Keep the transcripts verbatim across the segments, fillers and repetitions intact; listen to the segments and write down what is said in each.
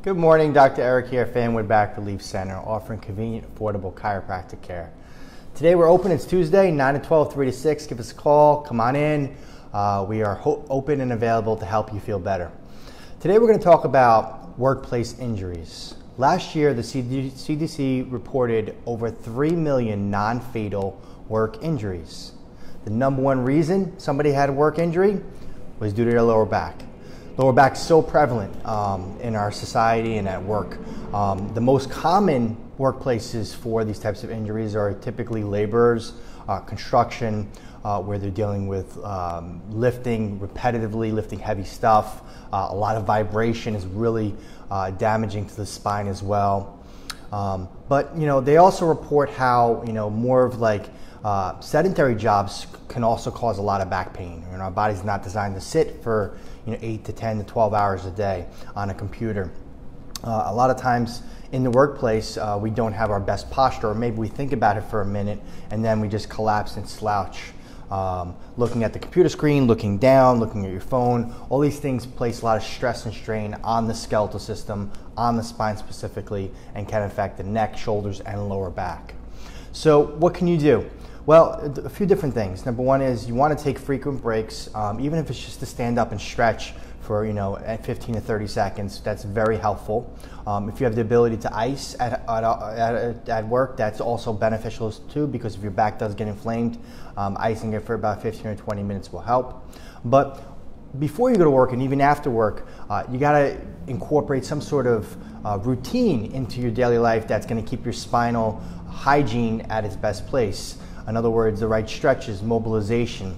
Good morning, Doctor Eric here at Fanwood Back Relief Center, offering convenient, affordable chiropractic care. Today we're open, it's Tuesday, nine to twelve, three to six. Give us a call, come on in. Uh, we are ho open and available to help you feel better. Today we're going to talk about workplace injuries. Last year, the C D C reported over three million non-fatal work injuries. The number one reason somebody had a work injury was due to their lower back. Lower back's so prevalent um, in our society and at work. Um, the most common workplaces for these types of injuries are typically laborers, uh, construction, uh, where they're dealing with um, lifting repetitively, lifting heavy stuff. Uh, a lot of vibration is really uh, damaging to the spine as well. Um, but you know, they also report how you know more of like uh, sedentary jobs can also cause a lot of back pain. And our body's not designed to sit for you know eight to ten to twelve hours a day on a computer. Uh, a lot of times in the workplace, uh, we don't have our best posture, or maybe we think about it for a minute and then we just collapse and slouch. Um, looking at the computer screen, looking down, looking at your phone, all these things place a lot of stress and strain on the skeletal system, on the spine specifically, and can affect the neck, shoulders, and lower back. So what can you do? Well, a few different things. Number one is you want to take frequent breaks, um, even if it's just to stand up and stretch for you know at fifteen to thirty seconds. That's very helpful. Um, if you have the ability to ice at, at, at, at work, that's also beneficial too, because if your back does get inflamed, um, icing it for about fifteen or twenty minutes will help. But before you go to work and even after work, uh, you gotta incorporate some sort of uh, routine into your daily life that's gonna keep your spinal hygiene at its best place. In other words, the right stretches, mobilization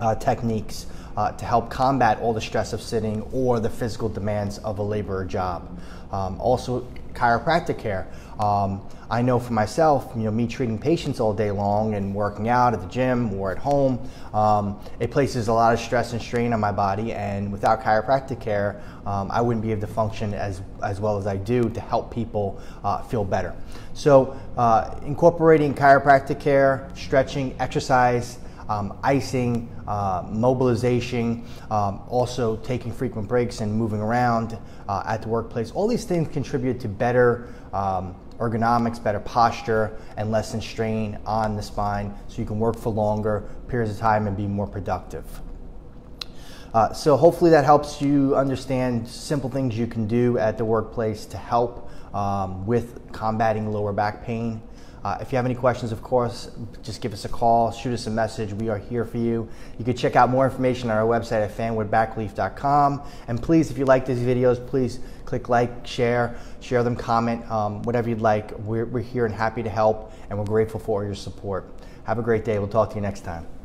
uh, techniques, Uh, to help combat all the stress of sitting or the physical demands of a laborer job. Um, also, chiropractic care. Um, I know for myself, you know, me treating patients all day long and working out at the gym or at home, um, it places a lot of stress and strain on my body, and without chiropractic care, um, I wouldn't be able to function as, as well as I do to help people uh, feel better. So uh, incorporating chiropractic care, stretching, exercise, Um, icing, uh, mobilization, um, also taking frequent breaks and moving around uh, at the workplace. All these things contribute to better um, ergonomics, better posture, and lessen strain on the spine, so you can work for longer periods of time and be more productive. Uh, so hopefully that helps you understand simple things you can do at the workplace to help um, with combating lower back pain. Uh, if you have any questions, of course, just give us a call, shoot us a message. We are here for you. You can check out more information on our website at fanwood back relief dot com. And please, if you like these videos, please click like, share, share them, comment, um, whatever you'd like. We're, we're here and happy to help, and we're grateful for your support. Have a great day. We'll talk to you next time.